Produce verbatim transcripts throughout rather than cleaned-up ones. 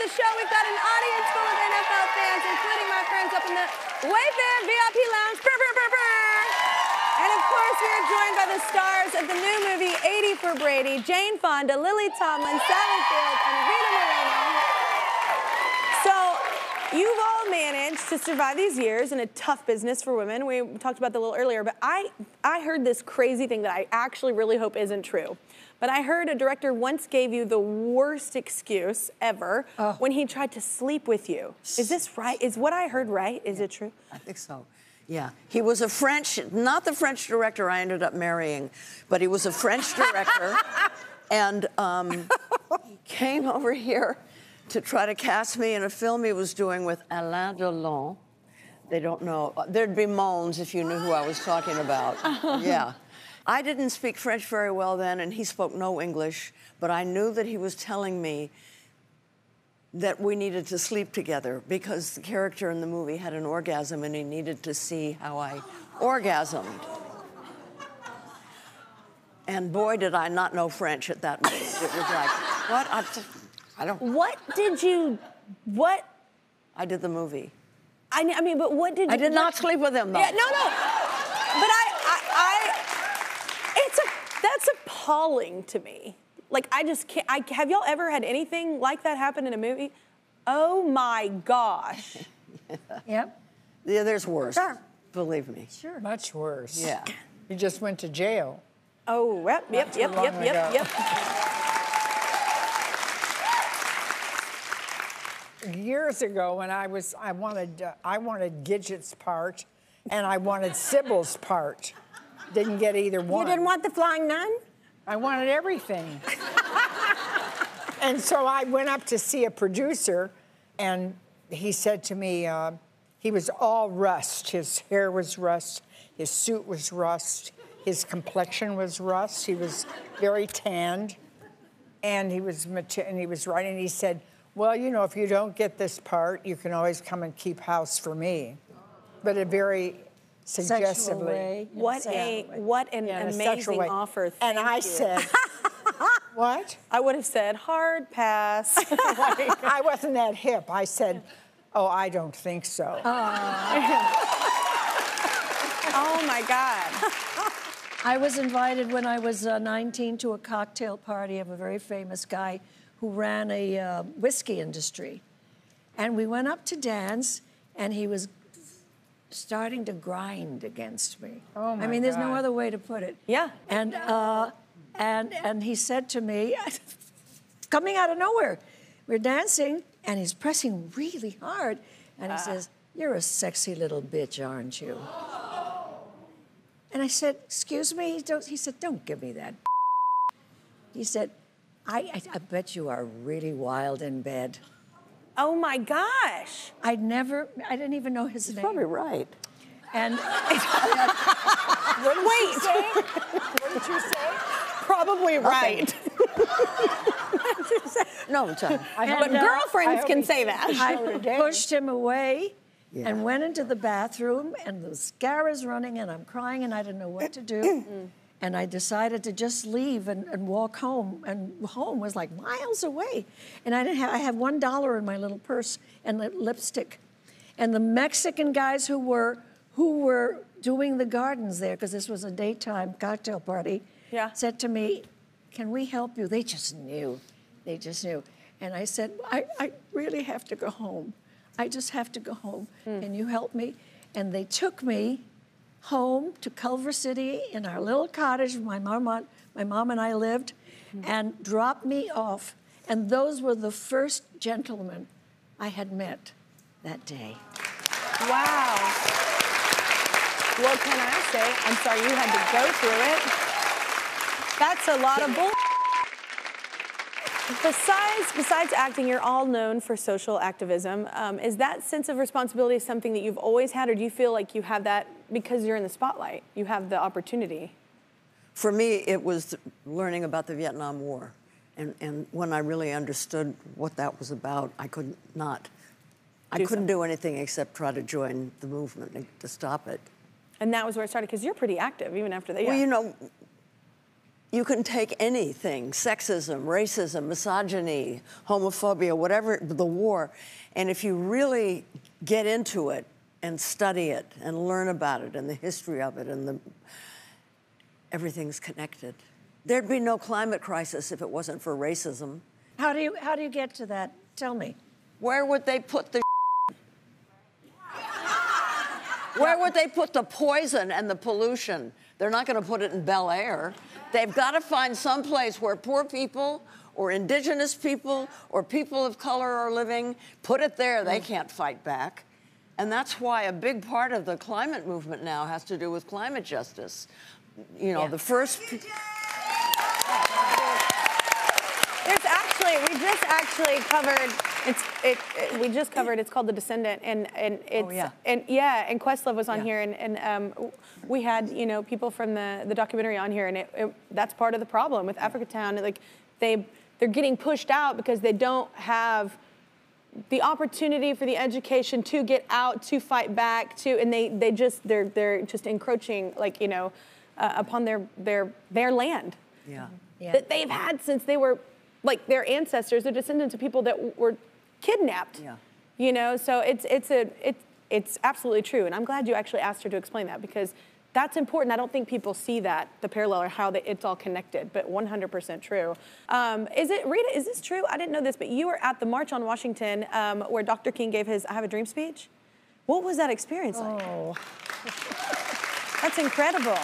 the show. We've got an audience full of N F L fans, including my friends up in the Wayfair V I P Lounge. Brr, brr, brr, brr. And of course, we are joined by the stars of the new movie eighty for Brady, Jane Fonda, Lily Tomlin, Sally Field, and Rita Moreno. So you've all managed to survive these years in a tough business for women. We talked about that a little earlier, but I, I heard this crazy thing that I actually really hope isn't true. But I heard a director once gave you the worst excuse ever oh. when he tried to sleep with you. Is this right? Is what I heard right? Is yeah, it true? I think so. Yeah. He was a French, not the French director I ended up marrying, but he was a French director. And um, he came over here to try to cast me in a film he was doing with Alain Delon. They don't know. There'd be moans if you knew who I was talking about. Yeah. I didn't speak French very well then, and he spoke no English, but I knew that he was telling me that we needed to sleep together because the character in the movie had an orgasm and he needed to see how I orgasmed. And boy, did I not know French at that moment. It was like, what? I, I don't... What did you... What? I did the movie. I, I mean, but what did you... I did not sleep with him, though. Yeah, no, no. But I... That's appalling to me. Like, I just can't, I, have y'all ever had anything like that happen in a movie? Oh my gosh. Yeah. Yep. Yeah, there's worse. Sure. Believe me. Sure. Much worse. Yeah. You just went to jail. Oh, yep, yep, Not yep, yep, yep, yep, yep. Years ago when I was, I wanted, uh, I wanted Gidget's part and I wanted Sybil's part. Didn't get either one. You didn't want The Flying Nun? I wanted everything. And so I went up to see a producer, and he said to me, uh, he was all rust. His hair was rust, his suit was rust, his complexion was rust. He was very tanned, and he was mature, and he was writing. He said, well, you know, if you don't get this part, you can always come and keep house for me. But a very... suggestively. What a, what an yeah, amazing offer. Thank and I you. said, what? I would have said, hard pass. I wasn't that hip. I said, oh, I don't think so. Uh. Oh, my God. I was invited when I was uh, nineteen to a cocktail party of a very famous guy who ran a uh, whiskey industry. And we went up to dance, and he was starting to grind against me. Oh my I mean, there's God. no other way to put it. Yeah. And uh, and and he said to me, coming out of nowhere, we're dancing, and he's pressing really hard, and he uh. says, "You're a sexy little bitch, aren't you?" Oh. And I said, "Excuse me." Don't, he said, "Don't give me that." He said, I, "I I bet you are really wild in bed." Oh my gosh! I never, I didn't even know his He's name. Probably right. And what did Wait. you say? What did you say? Probably right. No, Tom. But no, girlfriends I can say that. I pushed him away yeah. and went into the bathroom, and the mascara's running, and I'm crying, and I didn't know what to do. And I decided to just leave and, and walk home, and home was like miles away. And I didn't have, I had one dollar in my little purse and lipstick. And the Mexican guys who were, who were doing the gardens there, because this was a daytime cocktail party, yeah. said to me, "Can we help you?" They just knew, they just knew. And I said, I, I really have to go home. I just have to go home, mm. can you help me? And they took me home to Culver City in our little cottage my mom, my mom and I lived, mm-hmm. and dropped me off. And those were the first gentlemen I had met that day. Wow. What can I say? I'm sorry you had to go through it. That's a lot of bull. Besides, besides acting, you're all known for social activism. Um, is that sense of responsibility something that you've always had, or do you feel like you have that because you're in the spotlight? You have the opportunity. For me, it was learning about the Vietnam War. And, and when I really understood what that was about, I could not. I couldn't something. do anything except try to join the movement and, to stop it. And that was where it started, because you're pretty active, even after that. Well, yeah. you know, you can take anything, sexism, racism, misogyny, homophobia, whatever, the war, and if you really get into it and study it and learn about it and the history of it and the, everything's connected. There'd be no climate crisis if it wasn't for racism. How do you, how do you get to that? Tell me. Where would they put the Where would they put the poison and the pollution? They're not going to put it in Bel Air. They've got to find some place where poor people or indigenous people or people of color are living. Put it there. They can't fight back. And that's why a big part of the climate movement now has to do with climate justice. You know, yeah. the first... There's actually, we just actually covered, it's, it, it, we just covered, it's called The Descendant, and, and it's, oh, yeah. and yeah, and Questlove was on yeah. here, and, and um, we had, you know, people from the, the documentary on here, and it, it, that's part of the problem with Africatown, like, they, they're getting pushed out because they don't have the opportunity for the education to get out, to fight back, to, and they, they just, they're, they're just encroaching, like, you know, uh, upon their, their, their land. Yeah. yeah. That they've had since they were, like their ancestors, their descendants of people that were kidnapped. Yeah. You know, so it's it's a it it's absolutely true, and I'm glad you actually asked her to explain that because that's important. I don't think people see that the parallel or how they, it's all connected, but one hundred percent true. Um, is it Rita? Is this true? I didn't know this, but you were at the March on Washington um, where Doctor King gave his "I Have a Dream" speech. What was that experience like? Oh, that's incredible.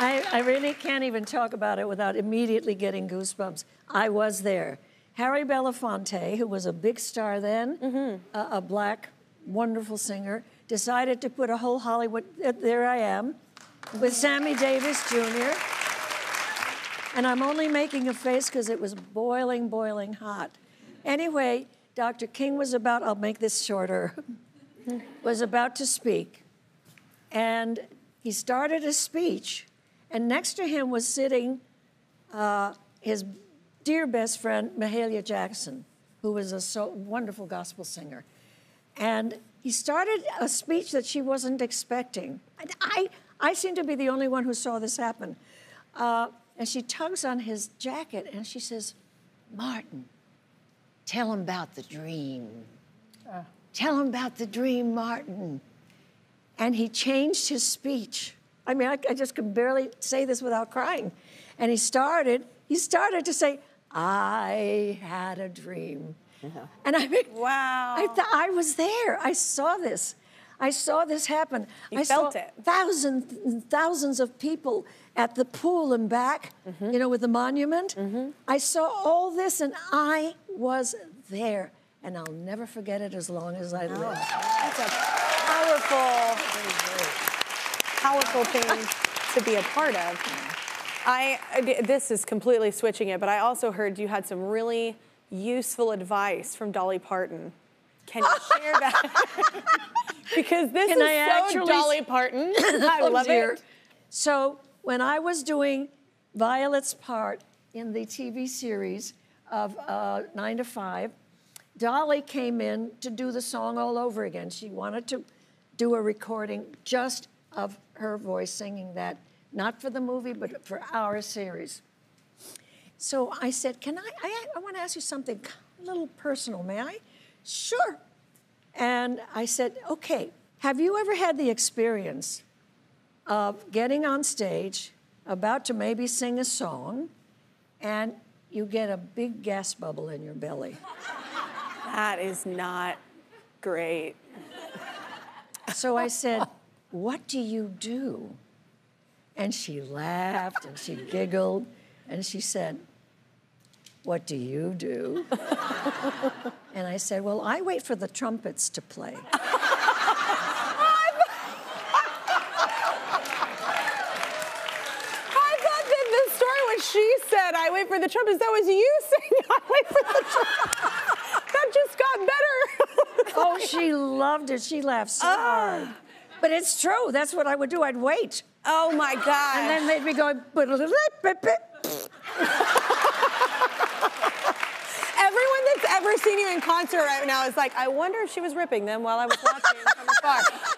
I, I really can't even talk about it without immediately getting goosebumps. I was there. Harry Belafonte, who was a big star then, mm-hmm. a, a black, wonderful singer, decided to put a whole Hollywood, uh, there I am, with Sammy Davis Junior And I'm only making a face because it was boiling, boiling hot. Anyway, Doctor King was about, I'll make this shorter, was about to speak. And he started his speech. And next to him was sitting uh, his dear best friend, Mahalia Jackson, who was a so wonderful gospel singer. And he started a speech that she wasn't expecting. And I, I seem to be the only one who saw this happen. Uh, and she tugs on his jacket and she says, "Martin, tell him about the dream. Uh. Tell him about the dream, Martin." And he changed his speech. I mean, I, I just could barely say this without crying. And he started, he started to say, "I had a dream." Yeah. And I mean, wow. I, th I was there. I saw this. I saw this happen. You I felt saw it. Thousands and thousands of people at the pool and back, mm-hmm. you know, with the monument. Mm-hmm. I saw all this and I was there. And I'll never forget it as long as I live. Oh, that's a powerful... powerful thing to be a part of. I, this is completely switching it, but I also heard you had some really useful advice from Dolly Parton. Can you share that? Because this Can is I so Dolly Parton. I oh love dear. It. So when I was doing Violet's part in the T V series of uh, nine to five, Dolly came in to do the song all over again. She wanted to do a recording just of her voice singing that, not for the movie, but for our series. So I said, can I, I, I want to ask you something a little personal, may I? Sure. And I said, okay, have you ever had the experience of getting on stage, about to maybe sing a song, and you get a big gas bubble in your belly? That is not great. So I said, "What do you do?" And she laughed and she giggled and she said, "What do you do?" And I said, "Well, I wait for the trumpets to play." I thought that the story when she said, "I wait for the trumpets," that was you saying, "I wait for the trumpets." That just got better. Oh, she loved it. She laughed so hard. But it's true. That's what I would do. I'd wait. Oh, my God. And then they'd be going... Everyone that's ever seen you in concert right now is like, I wonder if she was ripping them while I was watching from afar.